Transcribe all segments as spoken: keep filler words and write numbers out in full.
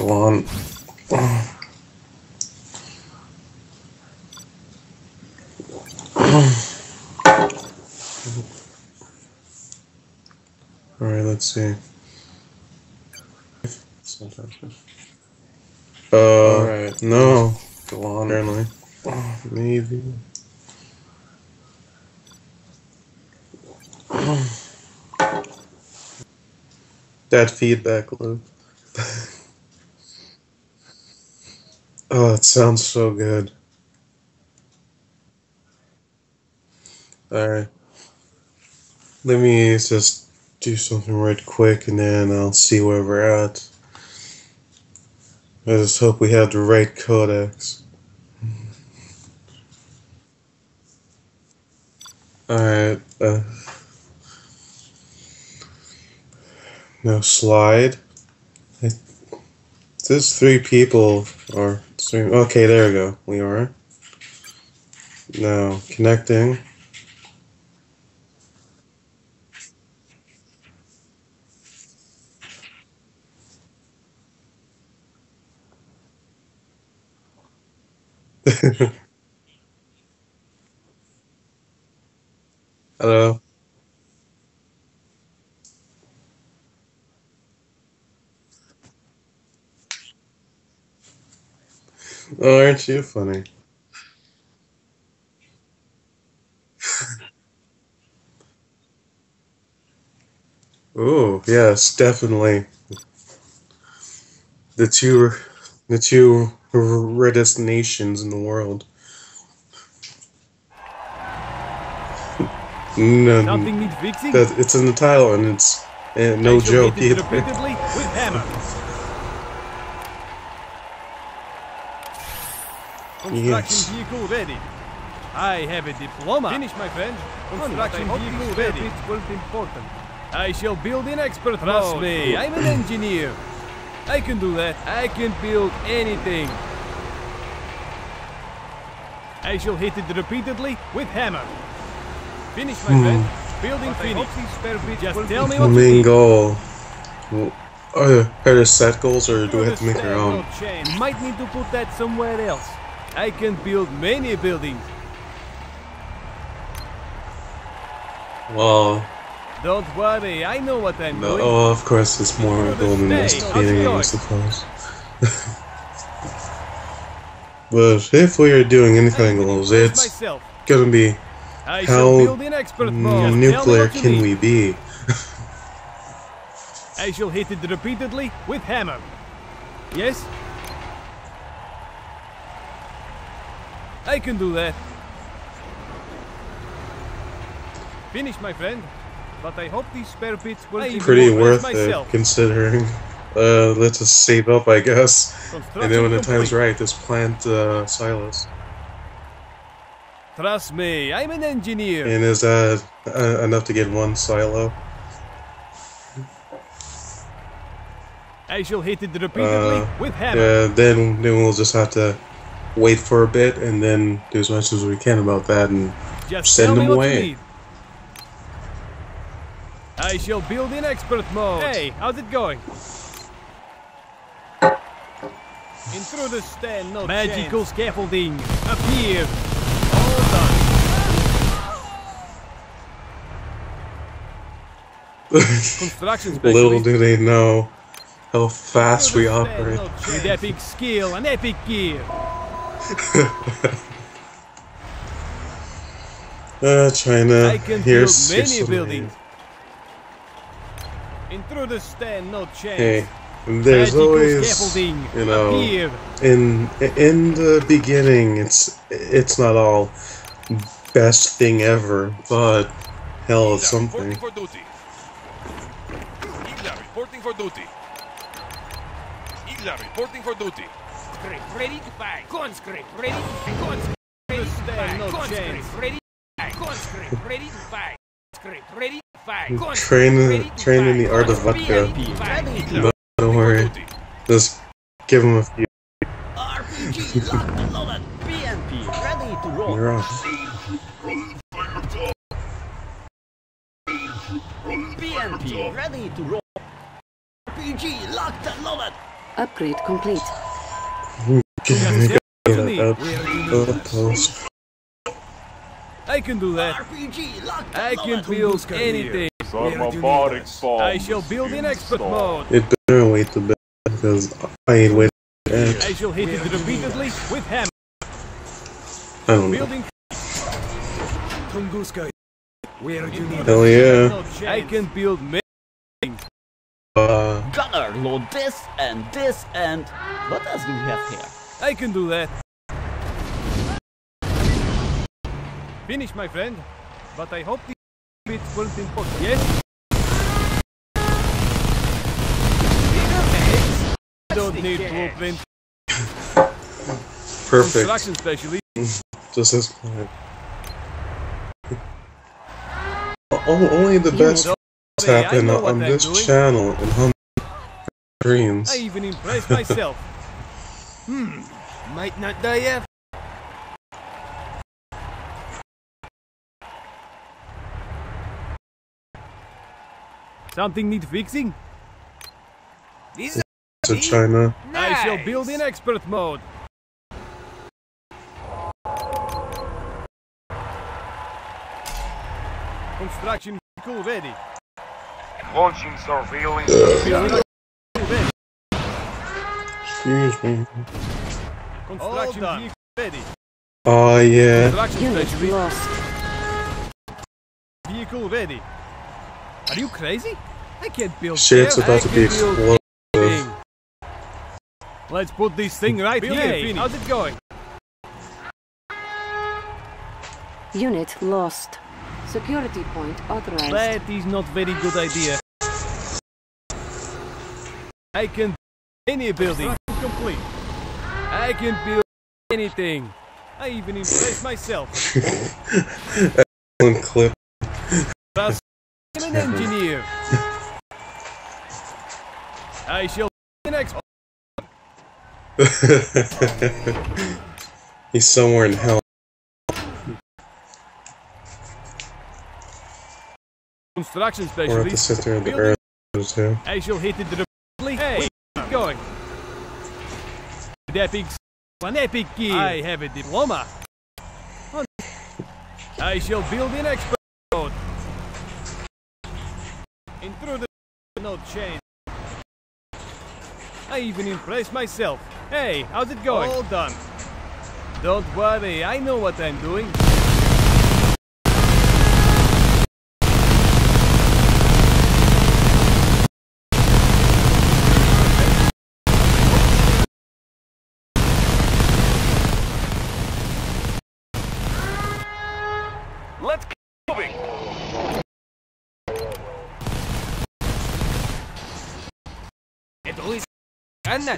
still on. Alright, let's see. Uh, Alright, no. Still on, apparently. Maybe. That feedback loop. Oh, it sounds so good. Alright. Let me just do something right quick and then I'll see where we're at. I just hope we have the right codecs. Alright. Uh, now slide. It, there's three people are streaming. Okay, there we go. We are. Now, connecting. Hello. Oh, aren't you funny? Oh, yes, definitely. The two, the two reddest nations in the world. No, nothing needs fixing. That, it's in the title, and it's and no joke either. Construction vehicle ready. I have a diploma. Finish, my friend. Construction vehicle ready. It's important. I shall build an expert. Trust me, I'm an engineer. I can do that. I can build anything. I shall hit it repeatedly with hammer. Finish, my hmm. friend. Building finished. Just tell me what to do. Main goal. Are there, are there set goals, or do we have to make our own? Might need to put that somewhere else. I can build many buildings. Well. Don't worry, I know what I'm no, doing. Oh, of course, it's more building than just defeating them, I suppose. But if we are doing anything else, it's gonna be how nuclear can we be? I shall hit it repeatedly with hammer. Yes? I can do that. Finish, my friend. But I hope these spare bits will be pretty worth myself. It, considering. Uh, let's just save up, I guess. And then when the time's right, just plant uh, silos. Trust me, I'm an engineer. And is that uh, enough to get one silo? I shall hit it repeatedly uh, with hammer. Yeah, then, then we'll just have to wait for a bit and then do as much as we can about that and just send them away. I shall build in expert mode. Hey, how's it going? Intruders stand no magical chance. Scaffolding appear. All done. Construction. Little do they know how fast we operate. No with epic skill and epic gear. uh, China. I can build many buildings. Intruders stand no chance. Hey, there's always, you know, in in the beginning, it's it's not all best thing ever, but hell, it's something. Reporting for duty. Igla reporting for duty. Igla reporting for duty. Conscript ready to buy. Conscript ready to buy. Conscript ready to buy. Conscript ready to buy. Conscript ready to buy. Train, train in the art of vodka. No, don't worry. Just give him a few. You're off. B M P ready to roll. R P G locked and loaded. Upgrade complete. I can do that. R P G, I can build anything. I shall build in expert mode. It better wait to bed because I ain't waiting. I shall hit it repeatedly with hammer. I don't know. Tunguska. Where do you need? Hell yeah. I can build many things. Uh, Gunner, load this and this and... What else do we have here? I can do that. Finish, my friend. But I hope the bits weren't important. Yes? I don't need blueprint. Perfect. Construction specialist. Just this point. Oh, only the best happen on this doing. channel and hum dreams. I even impressed myself. Hmm, might not die yet. Something need fixing? This to China. Nice. I shall build in expert mode. Construction vehicle ready. Launching surveillance. Uh, Excuse me. Construction vehicle ready. Oh uh, yeah. Construction vehicle lost. Vehicle ready. Are you crazy? I can't build. Shit's there. about I to be exploded. Let's put this thing right build here. It, How's it going? Unit lost. Security point authorized. That is not very good idea. I can build any building. Complete. I can build anything. I even impressed myself. Excellent clip. I'm an engineer. I shall be the next one. He's somewhere in hell. Construction specialist. Or at the center of the earth, too. I shall hit it repeatedly. Hey, keep going. An epic, an epic gear. I have a diploma. I shall build in expert mode. Intruder, no change. I even impressed myself. Hey, how's it going? All done. Don't worry, I know what I'm doing.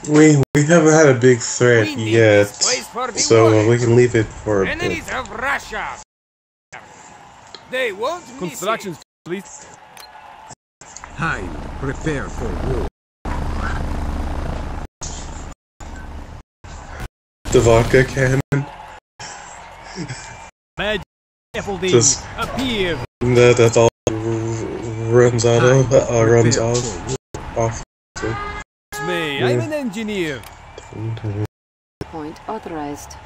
We we haven't had a big threat yet, so we can leave it for a bit. Enemies of Russia. They won't miss it. Constructions, please. Time, prepare for war. The vodka cannon. Magic Just appear. That that all runs out of uh, runs off off. Too. Me, yeah. I'm an engineer. Point authorized.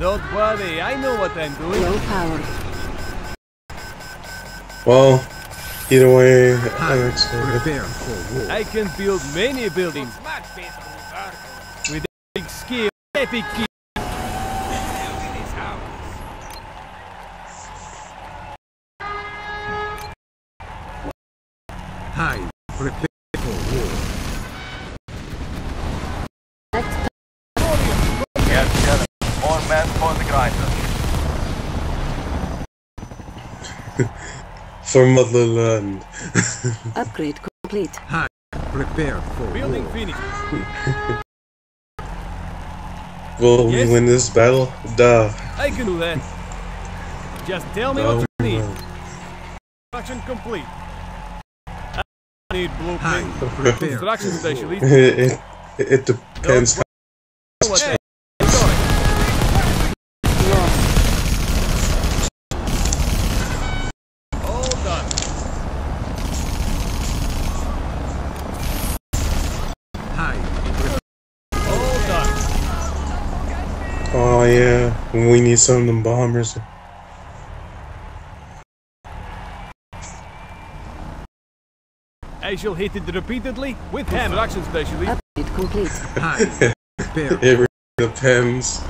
Don't worry, I know what I'm doing. Low power. Well, either way, I actually I can build many buildings with epic skill, epic key. Hi, prepare. For motherland. Upgrade complete. Hi, prepare for building finish. Will yes. we win this battle? Duh. I can do that. Just tell me no, what you need. Construction complete. I need blueprint. Construction specialist. It, it, it depends how. Hey. Oh yeah, we need some of them bombers. As you'll hit it repeatedly with ham action specially. Update complete. Hi. It depends.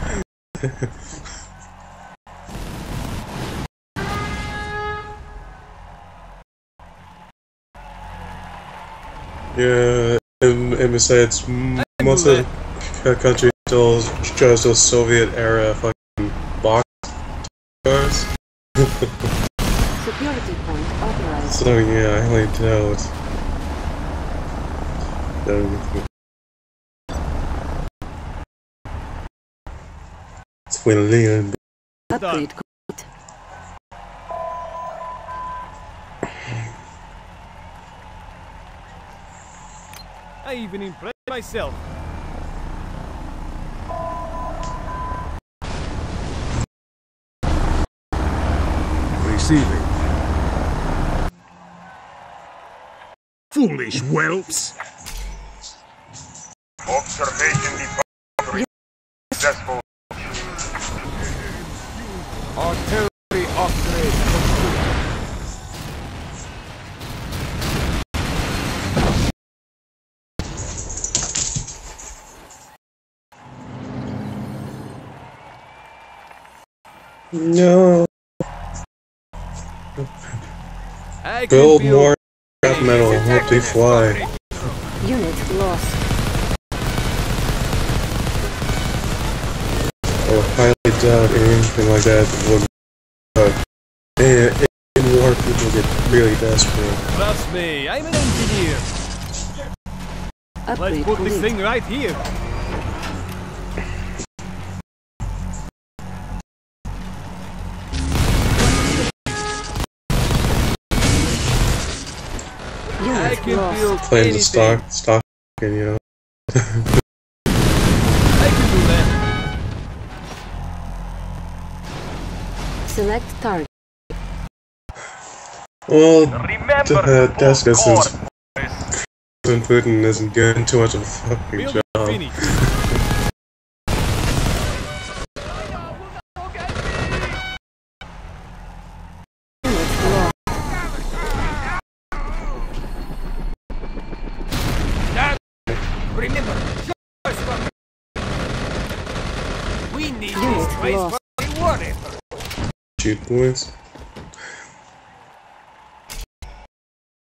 Yeah, and, and besides, most of the country still drives those Soviet era fucking box cars. Security point authorized. So, yeah, I only doubt. It's when Leon. Update complete. I even impressed myself. Receiving. Foolish whelps. Observation the boundary. Successful. Artillery upgrade complete. No. Build more scrap metal. Hope they fly. Unit lost. Or highly doubt anything like that would. Uh, and in war, people get really desperate. Trust me, I'm an engineer. Upgrade Let's put complete. This thing right here. I can build playing anything. The stock, stock, you know. I can do that. Select target. Well, the task is since Putin isn't doing too much of a fucking build job. Shoot, boys.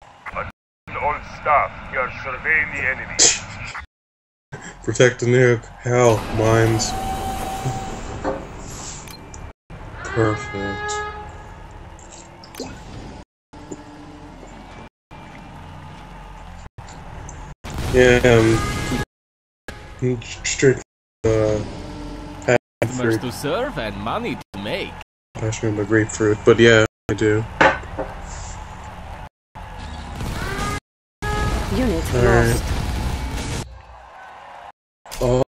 All staff, you are surveying the enemy. Protect the nuke. Hell, mines. Perfect. Yeah, um, strict, uh, customers to serve and money to make. I should remember grapefruit, but yeah, I do. Unit lost. Right. Oh,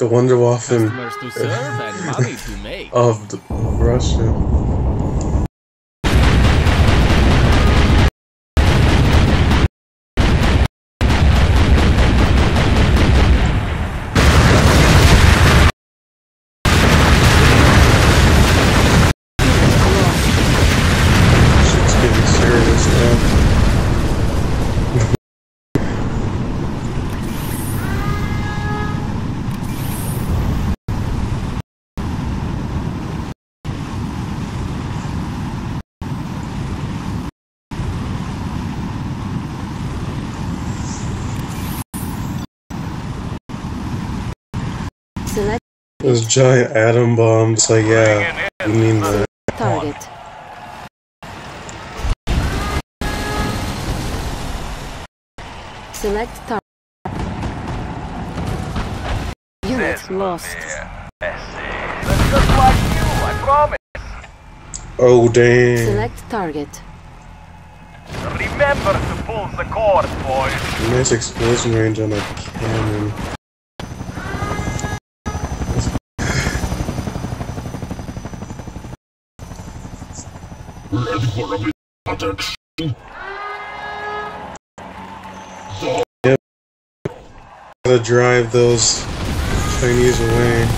the Wonder Waffen to serve and money to make. Of, the, of Russia. Those giant atom bombs, like, yeah, we need that. Target. Select target. Unit lost. That's just like you, I promise. Oh, damn. Select target. Remember to pull the cord, boys. Nice explosion range on a cannon. Yep. Gotta drive those Chinese away.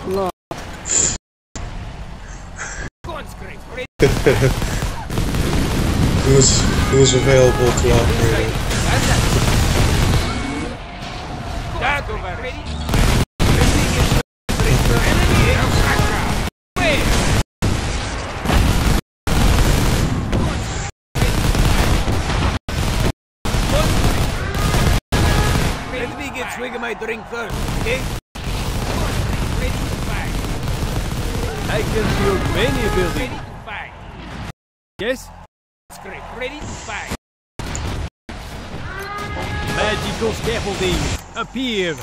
great lord. who's who's available to operate? Let me get swig of my drink first, okay? I can build many buildings. Yes? Ready to fight. Magical scaffolding, appear.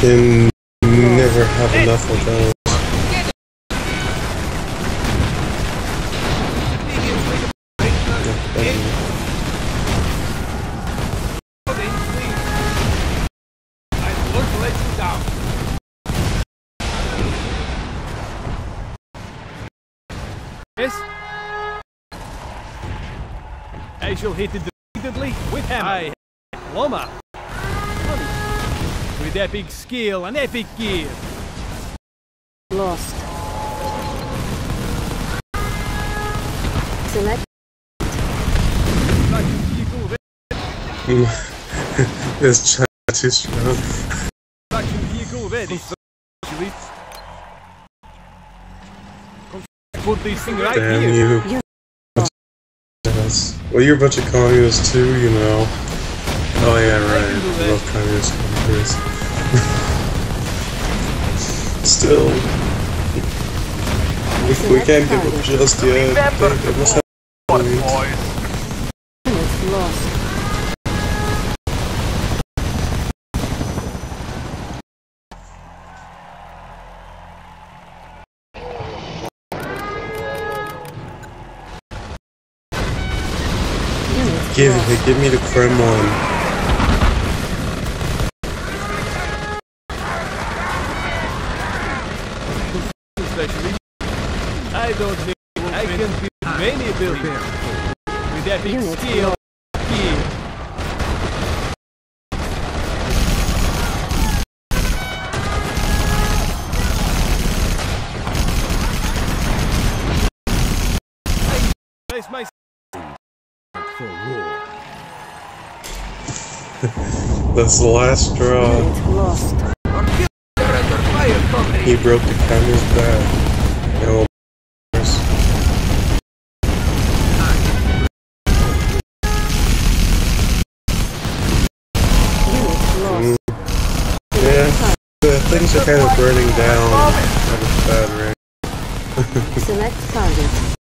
Can never have enough of those. I shall hit it repeatedly with hammer. I Loma. With epic skill and epic gear. Lost. Select. This chat is strong. Construction vehicle ready. Put this thing right here. You. Well, you're a bunch of communists too, you know. Oh yeah, right. I love communist countries. Still, we, we can't give up just yet. It must have points. It's lost. Give, give me the Kremlin. I don't think I can build many buildings with epic skill. That's the last straw. He broke the camera's back. No. Mm. Yeah, the things are kind of burning down. That is bad, right? Select target.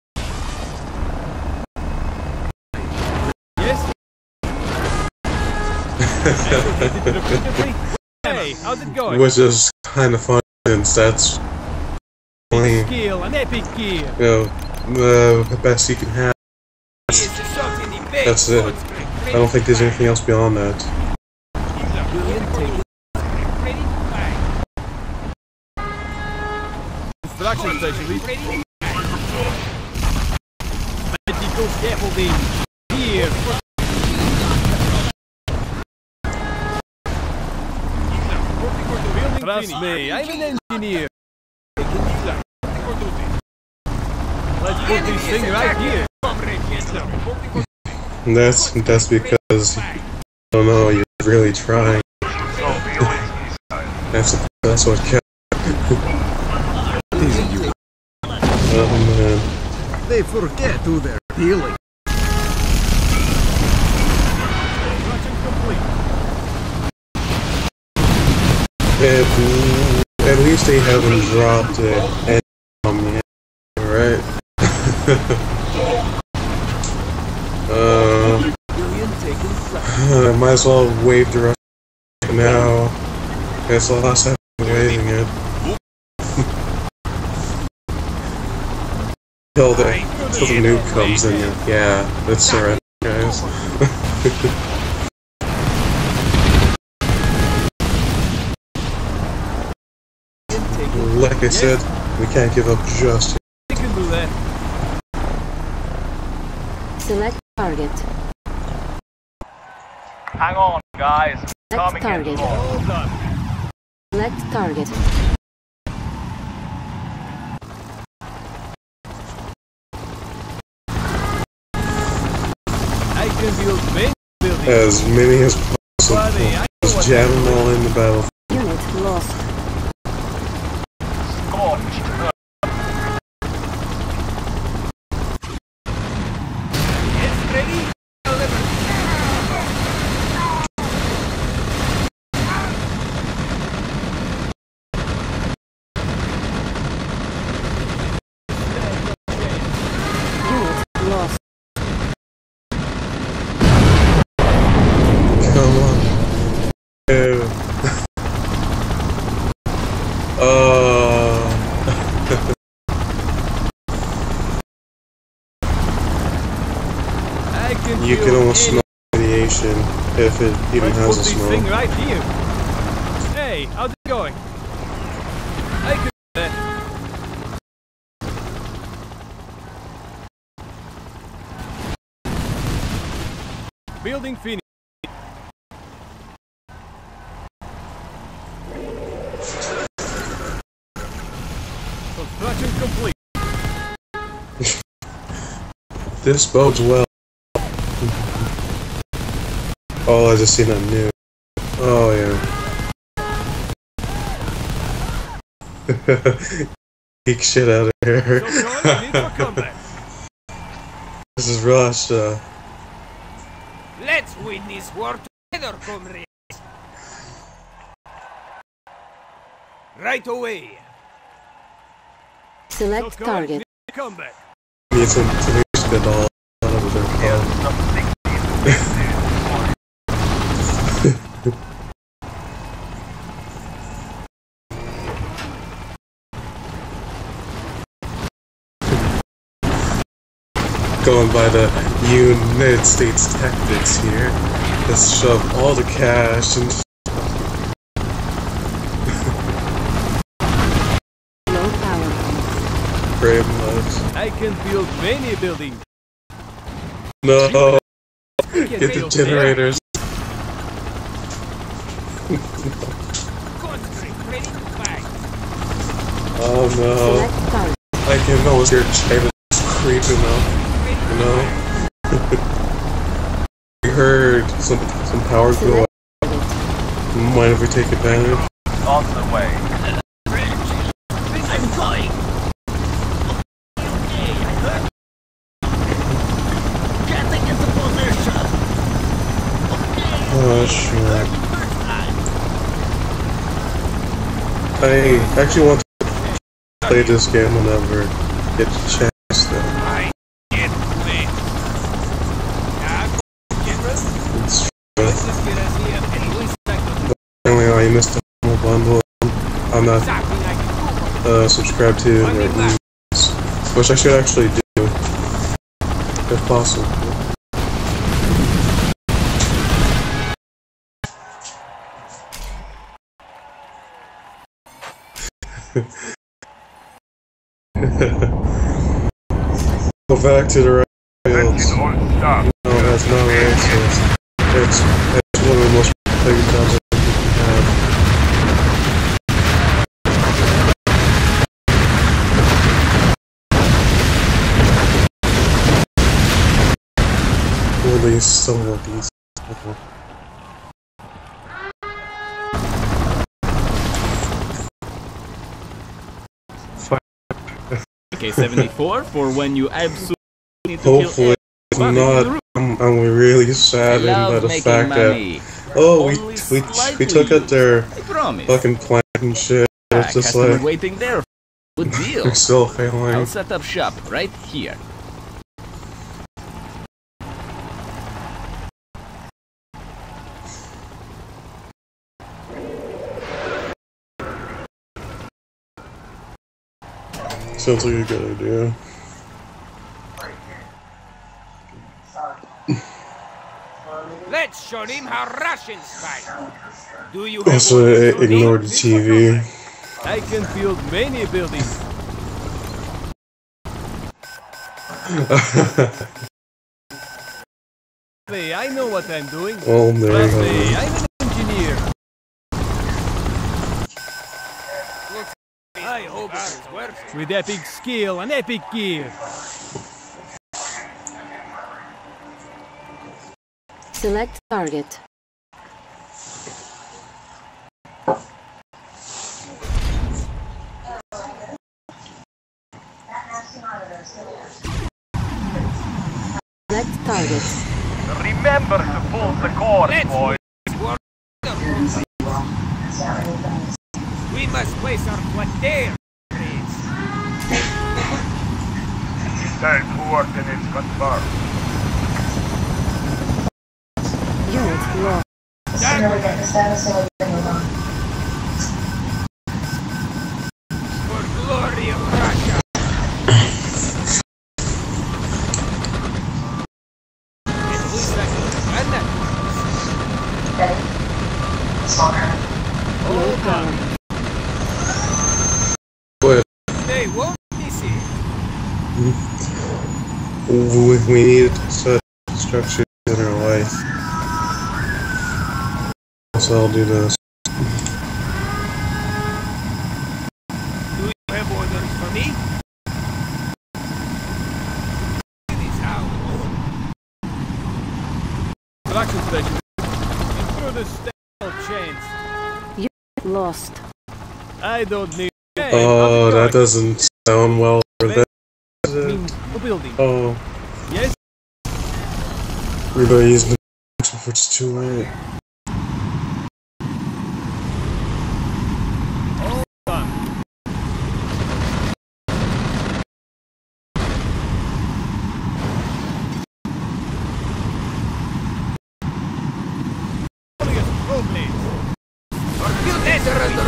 Hey, how's it going? Which is kind of fun since that's playing. Skill and epic gear. You know, the best you can have. That's it. I don't think there's anything else beyond that. Construction station. Magical scaffolding. Here. Trust me, I'm an engineer. Let's put this thing right here. That's that's because I don't know, you're really trying. That's that's what counts. Oh man. They forget who they're dealing. At, at least they haven't dropped it on me, right? uh, I might as well wave the rest of it now. That's the last time I'm waving it. Till the, till the noob comes in. Yeah, that's alright, guys. Like I said, we can't give up just yet. We can do that. Select target. Hang on, guys. Select target. Select target. I can build big buildings. As many as possible. Just jam them all in the battle. Unit lost. Scorched. You can almost smell radiation if it even has a smell. Thing right here. Hey, how's it going? I can do that. Building finished. Construction complete. This bodes well. Oh, I just seen that new. Oh, yeah. Geek shit out of here. This is Russia. Let's win this war together, comrades. Right away. Select target. Combat. Needs to introduce it all out of their car. Going by the United States tactics here. Let's shove all the cash and low power. Brave much. I can build many buildings. No. Get the generators. Oh no. I can almost hear China's creeping up. No. We heard some some power go up. Mind if we take advantage? On the way. I'm going. Okay, I heard. Can't think it's a position. Okay. Oh shit. I actually want to play this game whenever it checks though. I missed a whole bundle. I'm not uh, subscribed to their news, which I should actually do, if possible. Go back to the rails. No, that's not racist. It's, it's one of the most plagued times. Some of these. Okay, seventy-four for when you absolutely need to. Hopefully, it's not. I'm, I'm really saddened by the fact money. that oh, we we, we took out their fucking plant and shit. Ah, it's just like waiting there. Good deal. They're still failing. I'll set up shop right here. Sounds like a good idea. Let's show him how Russians fight. Do you also I ignored the T V? I can build many buildings. me, I know what I'm doing. Oh man. Trust me, I'm an engineer. Looks I hope it's worth it. With epic skill and epic gear. Select target. Select target. Remember to pull the cord, boys. We must place our quartier. Desired coordinates confirmed. Unit lost. For glory of Russia. They won't miss it. We need such structures in our life. So I'll do this. Do you have orders for me? In this house. Production station. Through the stable chains. You're lost. I don't need. Oh, that doesn't sound well for that. Oh. Yes. Everybody's been waiting for it's too late. All done. Fire.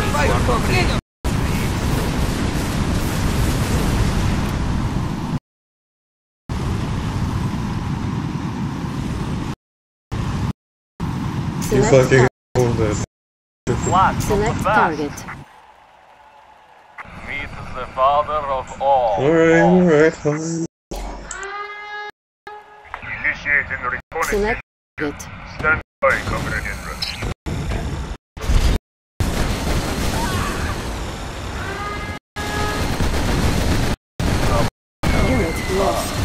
You fucking hold it. Select target. Meet the father of all. Alright, alright, fine. Initiating reconnaissance. Select target. Stand by, Comrade Indra. Unit lost. Lost.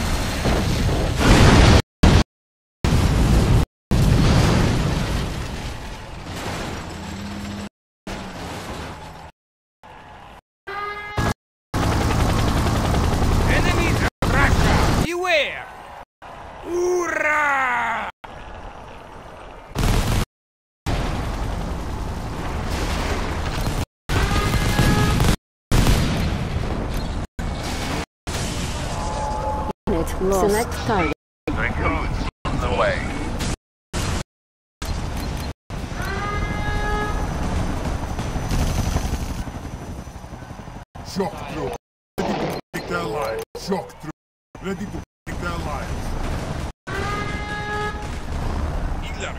Select target. Recruits on the way. Shock through. Ready to take their lives. Shock through. Ready to take their lives.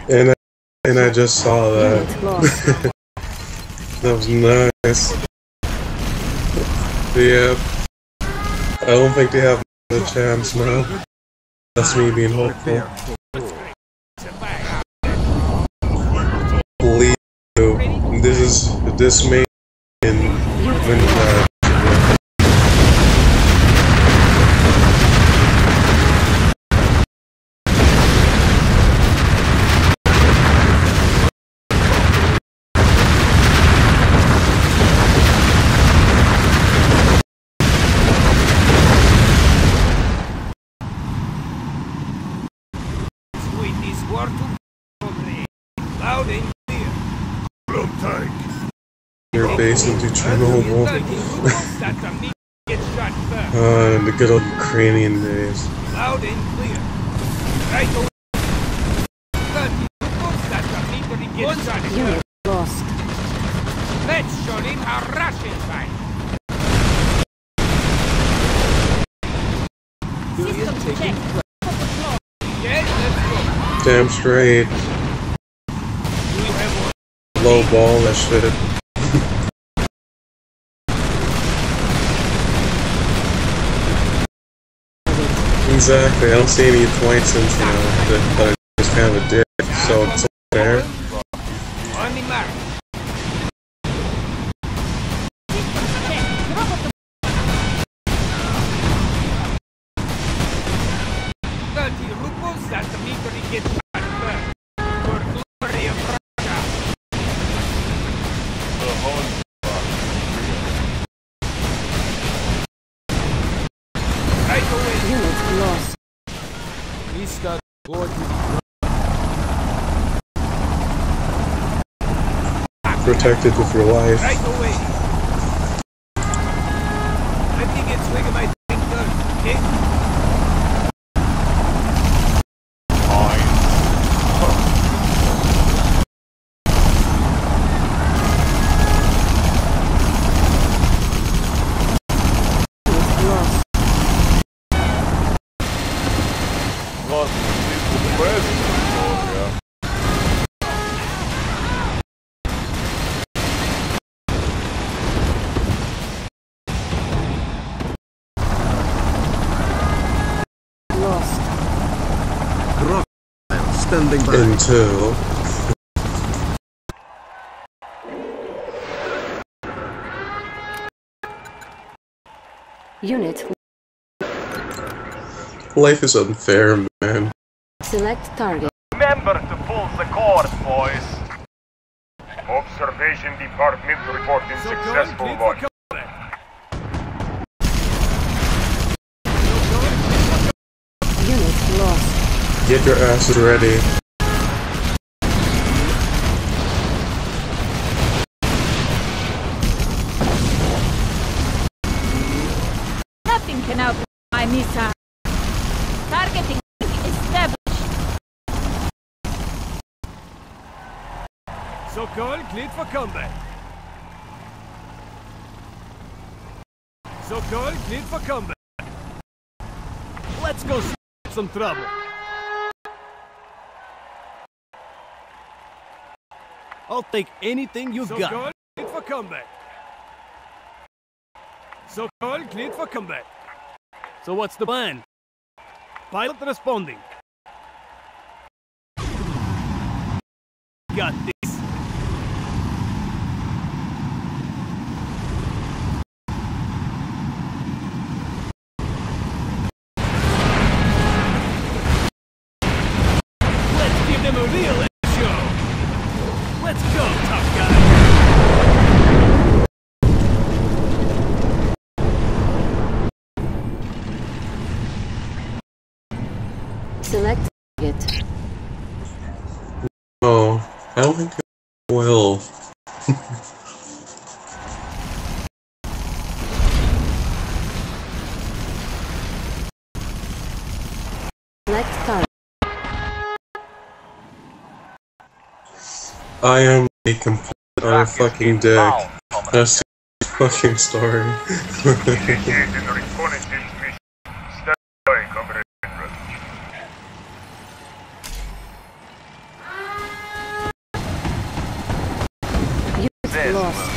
And I, and I just saw that. That was nice. Yep. I don't think they have the chance now. That's me being hopeful. Please, this is this may in when uh, base into Chernobyl. uh, the good old Ukrainian days. Loud and clear. Right over. Unit lost. Let's show him our Russian side. Damn straight. Low ball that shit. Exactly, I don't see any points in, you know, that I just kind of a dick, so it's fair. Protected with your life. Right away. I think it's like my thing done, okay? Fine. Huh. Lost. Lost is the best. Standing by. Until unit. Life is unfair, man. Select target. Remember to pull the cord, boys. Observation department reporting so successful launch. Unit lost. Get your ass ready. Nothing can outdo my missile. Targeting established. Sokol, cleared for combat. Sokol, cleared for combat. Let's go start some trouble. I'll take anything you've got. Sokol, cleared for combat. Sokol, cleared for combat. So what's the plan? Pilot responding. Got this. Let's give them a real. Let's go, tough guy! Select target. No, I don't think I will. Select target. I am a complete uh, fucking dick. That's the fucking story. You're lost.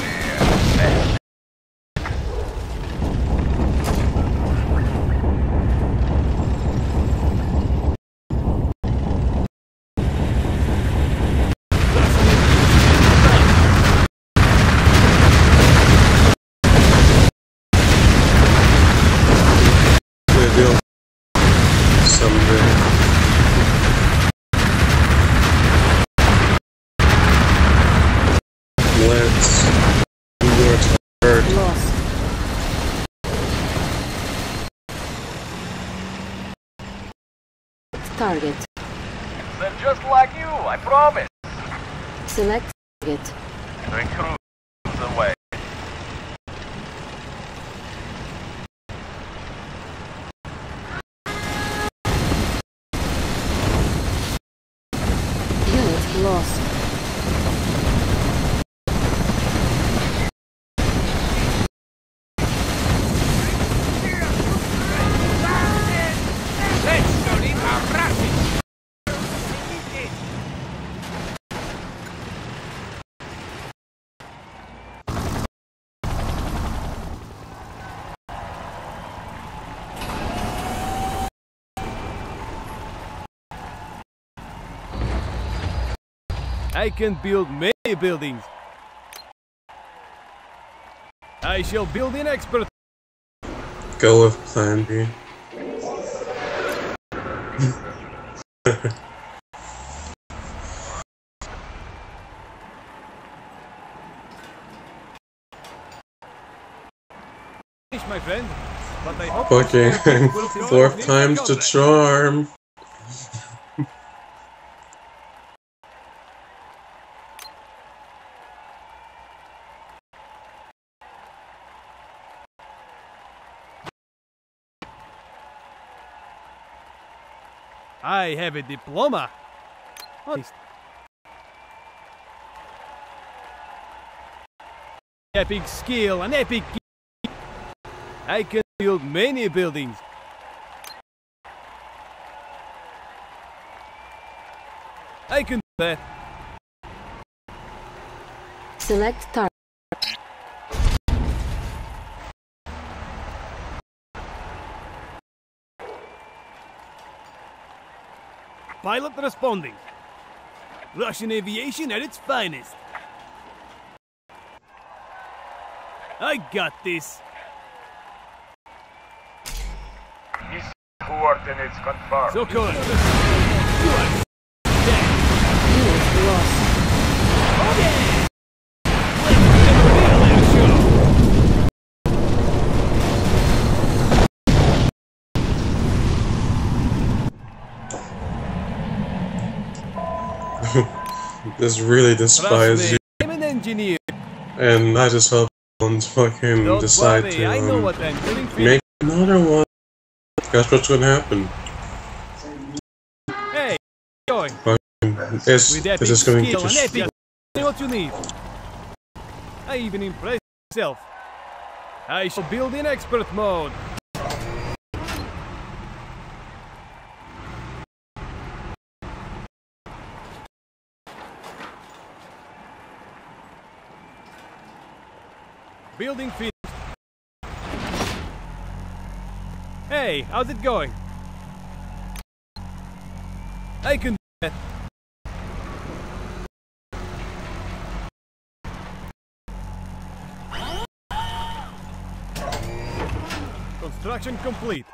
Target. They're just like you, I promise. Select target. Recruit the way. Unit lost. I can build many buildings. I shall build an expert. Go with plan B. My friend, but I hope okay, fourth time's the charm. I have a diploma. Epic skill and epic. I can build many buildings. I can do that. Select target. Pilot responding. Russian aviation at its finest. I got this. Coordinates confirmed. So cool. Yes. This really despises you. I'm an engineer. And I just hope someone fucking Don't decide to um, I know what I'm doing for make another one. Guess what's gonna happen? Hey, going. It's just gonna get you. What you need? I even impressed myself. I shall build in expert mode. Building field. Hey, how's it going? I can do that. Construction complete.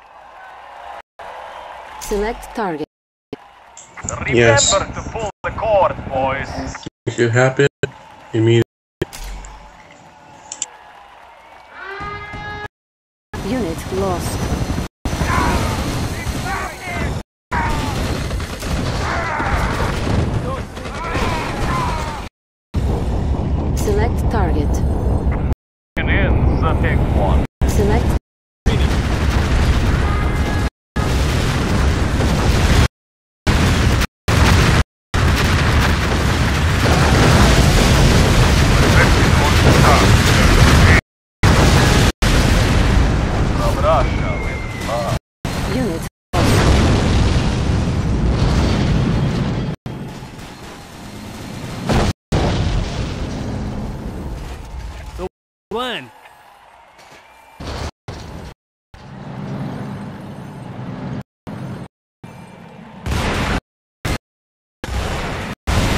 Select target. Remember yes. to pull the cord, boys. If it happens, immediately. Unit lost. Target. And in the big one. Select. Unit. One.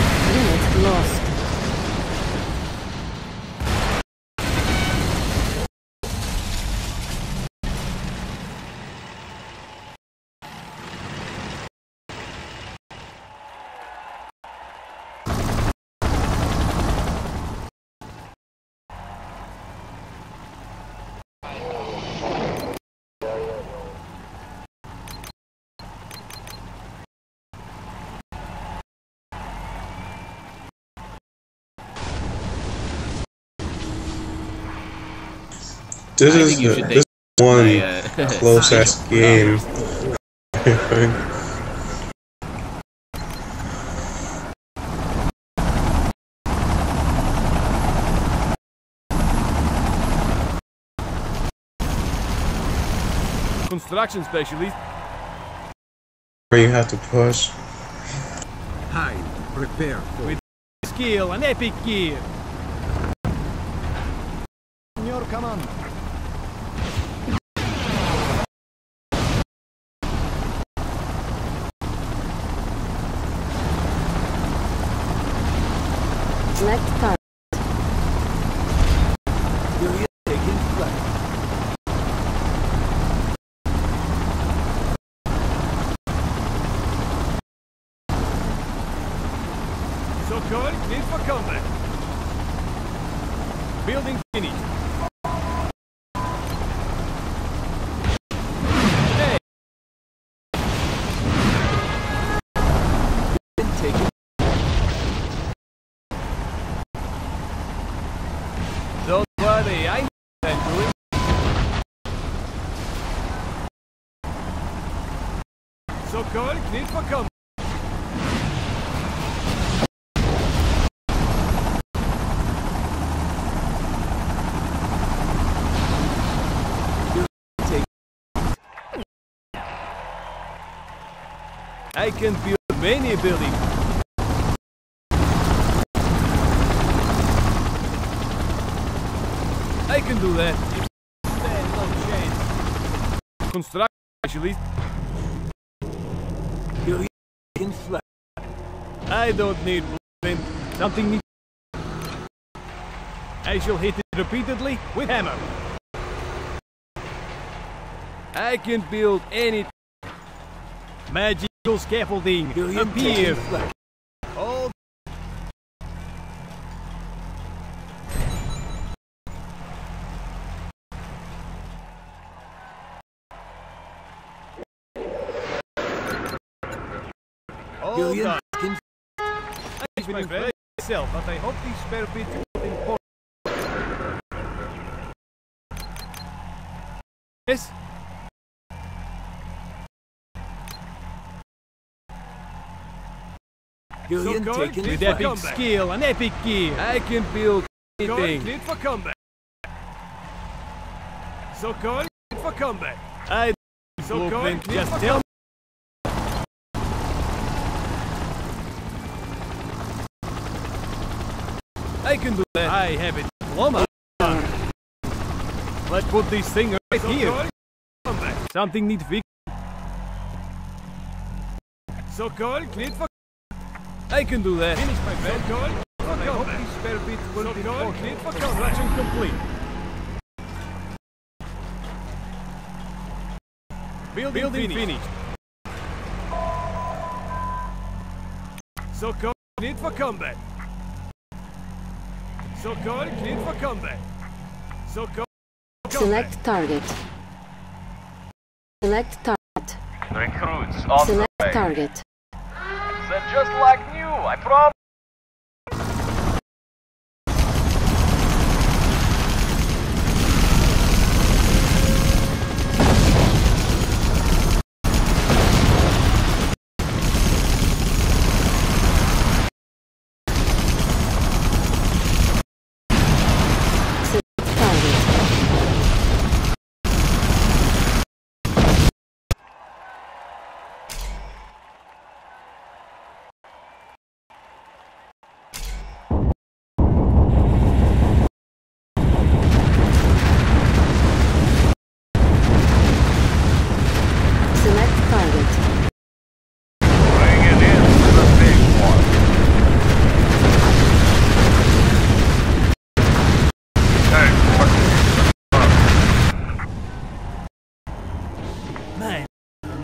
Unit lost. This is, a, this is one my, uh, close ass game. Construction specialist. Where you have to push. Hide, prepare for with skill and epic gear. Your command. Select target. Good, need for combat. Building finished. Hey! Take it. Don't worry, I know what I'm doing. So good, need for combat. I can build many buildings. I can do that. Stand no chance. Construct specialist. You can fly. I don't need wind. Something needs. I shall hit it repeatedly with hammer. I can build any magic. Scaffolding appear. All done. I wish my best myself, but I hope these spare bits will be important. Yes? So God, with epic comeback. Skill and epic gear, I can build anything. Need for combat. So God, need for combat. I so God, just tell me. I can do that. I have a diploma. Let's put this thing right so here. God, something needs fixing. So God, need for. I can do that. Finish my bed. So goal, for I hope these spare bits will so be goal, need for construction complete. Building, Building finished. finished. So goal, need for combat. So goal, need for combat. So goal, select combat. Target. Select target. Recruits on the way. Select target. Said just like new, I promise.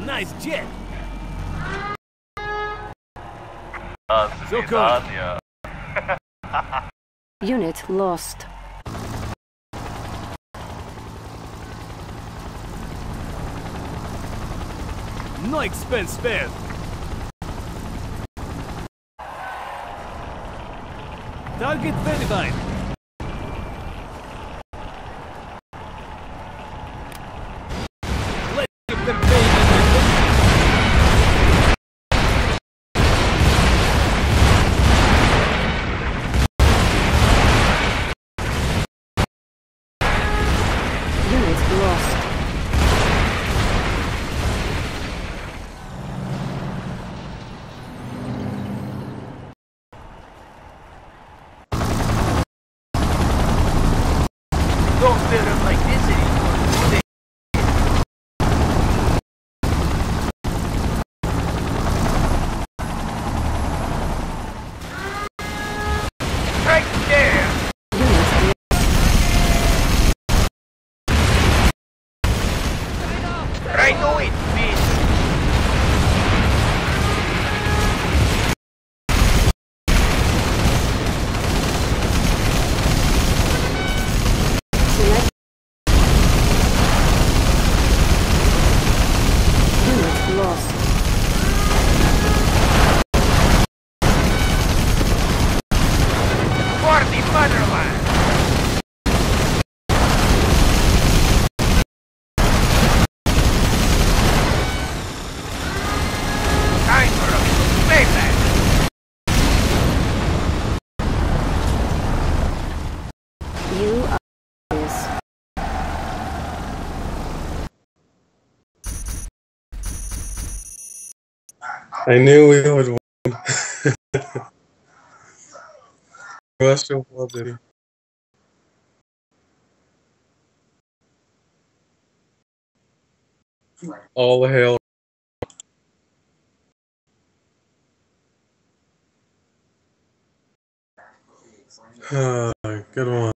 Nice jet. So good. Unit lost. No expense spared. Target verified. Let's give them pay. I knew we would win. Russell loved it. All the hail. Uh, good one.